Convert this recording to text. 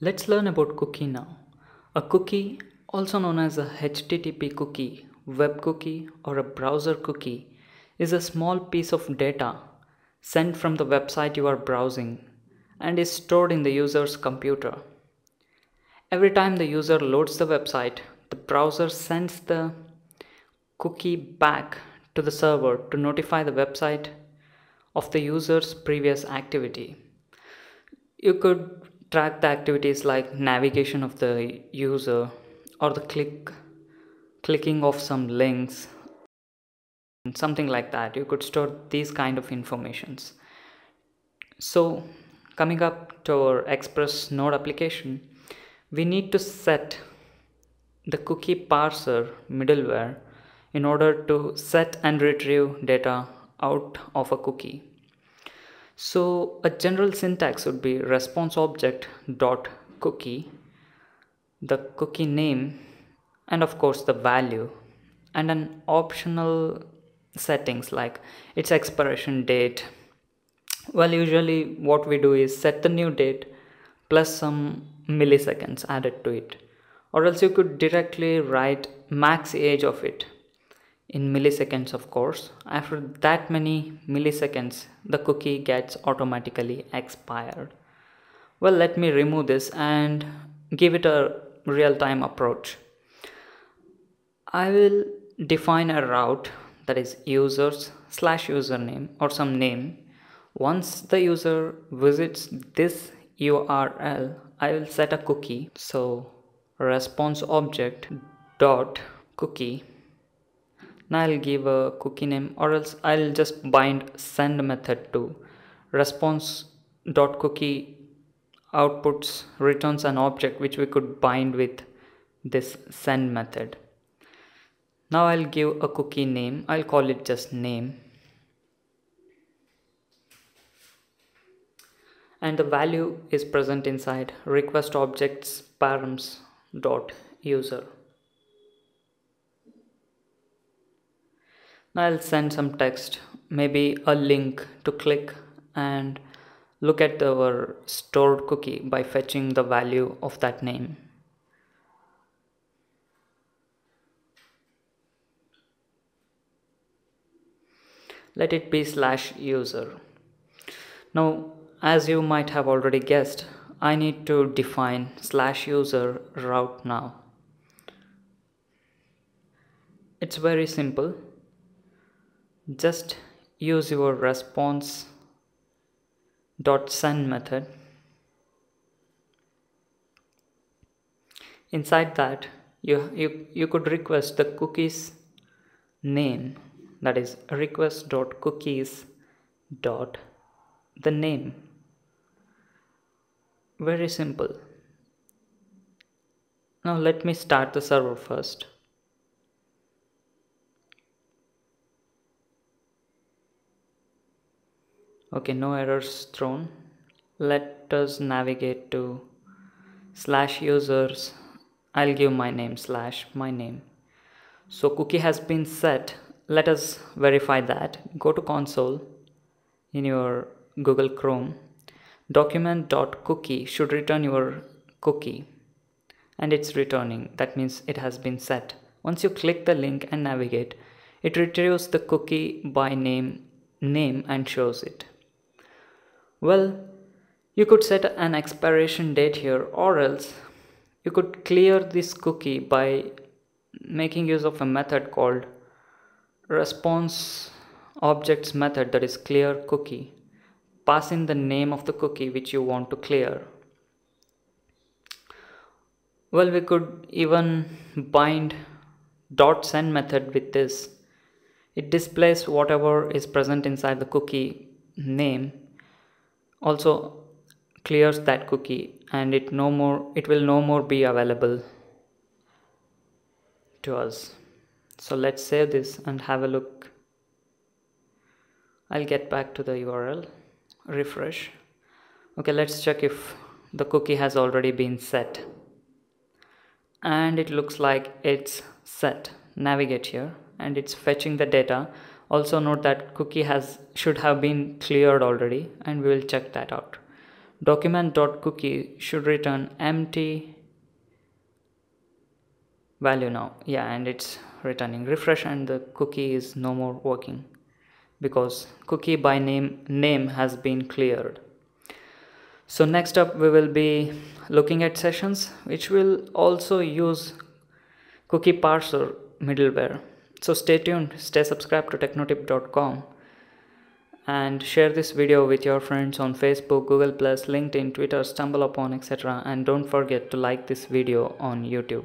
Let's learn about cookie now. A cookie, also known as a HTTP cookie, web cookie, or a browser cookie, is a small piece of data sent from the website you are browsing and is stored in the user's computer. Every time the user loads the website, the browser sends the cookie back to the server to notify the website of the user's previous activity. You could track the activities like navigation of the user or the clicking of some links, something like that. You could store these kind of informations. So coming up to our Express node application, we need to set the cookieParser middleware in order to set and retrieve data out of a cookie. So a general syntax would be response object dot cookie, the cookie name, and of course the value, and an optional settings like its expiration date. Well, usually what we do is set the new date plus some milliseconds added to it, or else you could directly write max age of it in milliseconds, of course. After that many milliseconds, the cookie gets automatically expired. Well, let me remove this and give it a real-time approach. I will define a route that is users slash username or some name. Once the user visits this URL, I will set a cookie. So response object dot cookie. Now I'll give a cookie name, or else I'll just bind send method to response dot cookie outputs returns an object which we could bind with this send method. Now I'll give a cookie name. I'll call it just name, and the value is present inside request objects params dot user. Now I'll send some text, maybe a link to click and look at our stored cookie by fetching the value of that name. Let it be slash user. Now, as you might have already guessed, I need to define slash user route now. It's very simple. Just use your response.send method. Inside that, you could request the cookie's name, that is request.cookies.theName. Very simple. Now let me start the server first. Okay, no errors thrown. Let us navigate to slash users. I'll give my name slash my name. So cookie has been set. Let us verify that. Go to console in your Google Chrome. Document.cookie should return your cookie, and it's returning. That means it has been set. Once you click the link and navigate, it retrieves the cookie by name and shows it. Well, you could set an expiration date here, or else you could clear this cookie by making use of a method called response objects method, that is clear cookie. Pass in the name of the cookie which you want to clear. Well, we could even bind dot send method with this. It displays whatever is present inside the cookie name, also clears that cookie, and it will no more be available to us. So let's save this and have a look. I'll get back to the URL, refresh. Okay, let's check if the cookie has already been set, and it looks like it's set. Navigate here and it's fetching the data. Also note that cookie should have been cleared already, and we will check that out. document.cookie should return empty value now. Yeah, and it's returning. Refresh and the cookie is no more working because cookie by name has been cleared. So next up we will be looking at sessions, which will also use cookieParser middleware. So stay tuned, stay subscribed to technotip.com and share this video with your friends on Facebook, Google+, LinkedIn, Twitter, StumbleUpon, etc. And don't forget to like this video on YouTube.